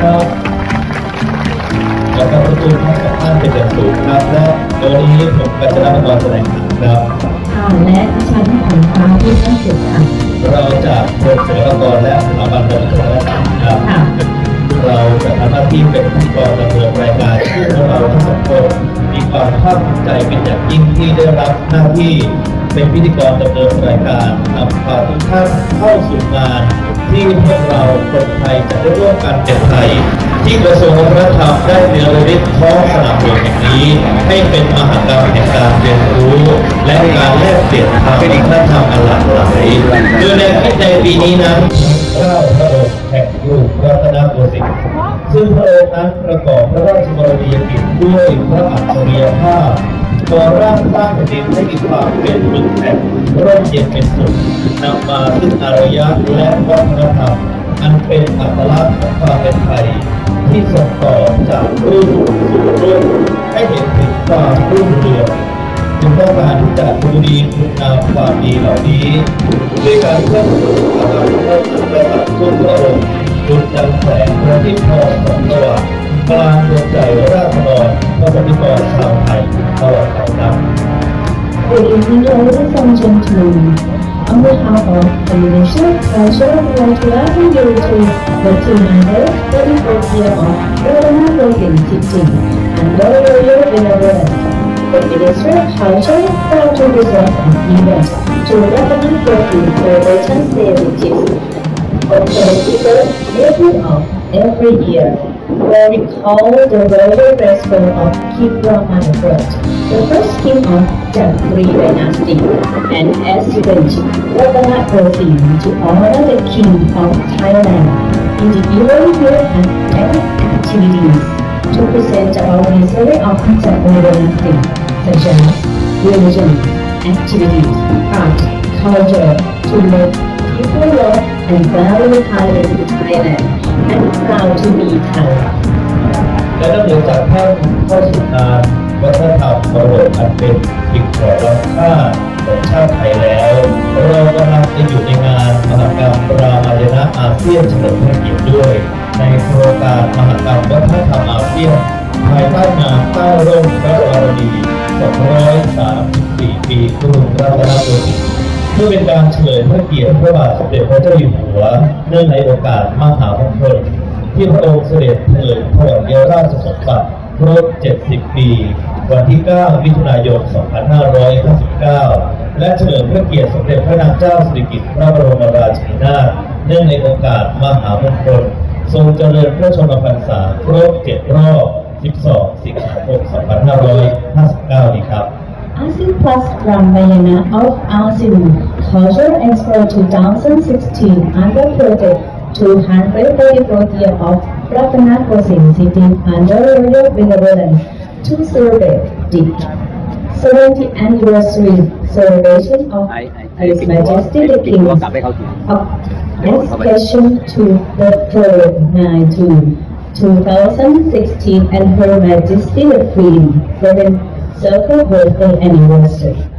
ครับแล้วก็ประตูท่ากับท่านเป็นอย่างสูงครับและตอนนี้ผมกัญจนาพรแสดงครับและดิฉันผลฟ้าผู้ช่วยเสด็จค่ะเราจะเปิดเผยละครและสถาบันบริการและต่างครับเราจะทำหน้าที่เป็นผู้ก่อดำเนินรายการที่เราทั้งสองคนมีความภาคภูมิใจเป็นอย่างยิ่งที่ได้รับหน้าที่เป็นพิธีกรดำเนินรายการนำพาทุกท่านเข้าสู่งานที่พวกเราคนไทยจะได้ร่วมกันเป็นไทยที่กระทรวงวัฒนธรรมได้เนรมิตท้องสนามหลวงแห่งนี้ให้เป็นมหากรรมแห่งการเรียนรู้และการแลกเปลี่ยนทางวัฒนธรรมอันหลากหลายโดยในพิธีในปีนี้นั้นเก้าพระองค์แห่งยุครัตนโกสินทร์ซึ่งพระองค์นั้นประกอบพระราชกรณียกิจด้วยพระอัจฉริยภาพก่อร่างสร้างแผ่นดินให้มีความเป็นปึกแผ่นร่มเย็นเป็นสุขนำมาซึ่งอารยะและวัฒนธรรมอันเป็นอัตลักษณ์ของความเป็นไทยที่ส่งต่อจากรุ่นสู่รุ่นให้เห็นถึงความรุ่งเรืองจึงต้องการที่จะดูดีคุณงามความดีเหล่านี้ด้วยการเพิ่มพูนอาลัยพระบาทสมเด็จพระองค์ดุจดังแสงพระอาทิตย์ทองส่องสว่างกลางดวงใจราษฎรพระบรมกรชาวไทยตลอดไปครับLadies and gentlemen, on behalf of the Indonesia Culture, we want to welcome you to the 234th year of Ratna Bogin teaching and very royal benevolence. The Indonesia Culture proud to present an event to Ratna Bogin celebration series on the 23rd April of every year, where we call the royal festival of Ki Brahmanabrata, the first king of Jagatri dynasty, and as revenge, Ratana Gosin to honor the king of Thailand in the yearly period and activities to present about the history of Jagatri dynasty, such as religion, activities, art, culture, to make people love and value Thailand and proud to be Thai. และนอกจากภาพข้อสุดท้ายวัฒนธรรมมรดกอันเป็นสิ่งของล้ำค่าของชาติไทยแล้วเรากำลังจะอยู่ในงานมหกรรมรามายณะอาเซียนเฉลิมพระเกียรติด้วยในโครงการมหกรรมวัฒนธรรมอาเซียนภายใต้งานใต้ร่มพระบารมี234 ปีกรุงรัตนโกสินทร์เพื่อเป็นการเฉลิมพระเกียรติพระบาทสมเด็จพระเจ้าอยู่หัวเนื่องในโอกาสมหามงคลที่พระองค์เสด็จเถิดพระบรมราชสมบัติครบ 70 ปีวันที่ 9 มิถุนายน 2559 และเฉลิมพระเกียรติสมเด็จพระนางเจ้าสิริกิติ์พระบรมราชินีนาถเนื่องในโอกาสมหามงคลทรงเจริญพระชนมพรรษาครบ 7 รอบ 12 สิงหาคม 2559 นี้ครับ ASEAN Plus Ramayana of ASEAN Culture Expo 2016 under project 234th year of Ratana Gosin City under royal benevolence to celebrate the 70th anniversary celebration of His Majesty the King of accession to the throne 2016 and Her Majesty the Queen 7th Circle Birthday Anniversary.